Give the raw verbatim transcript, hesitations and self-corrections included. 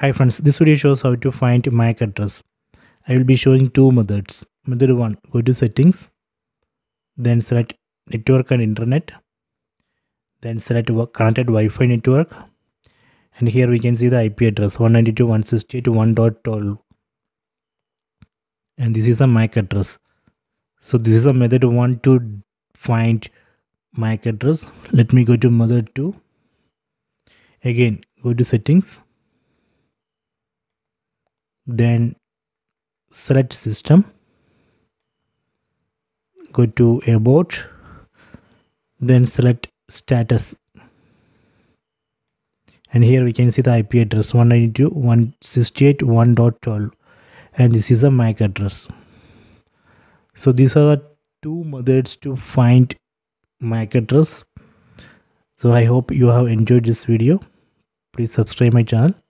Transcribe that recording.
Hi friends, this video shows how to find M A C address. I will be showing two methods. Method one, go to settings, then select network and internet, then select connected Wi-Fi network, and here we can see the I P address one ninety-two dot one sixty-eight dot one dot twelve, and this is a M A C address. So this is a method one to find M A C address. Let me go to method two. Again, go to settings, then select system, go to about, then select status, and here we can see the I P address one ninety-two dot one sixty-eight dot one dot twelve, and this is a M A C address. So these are the two methods to find M A C address. So I hope you have enjoyed this video. Please subscribe my channel.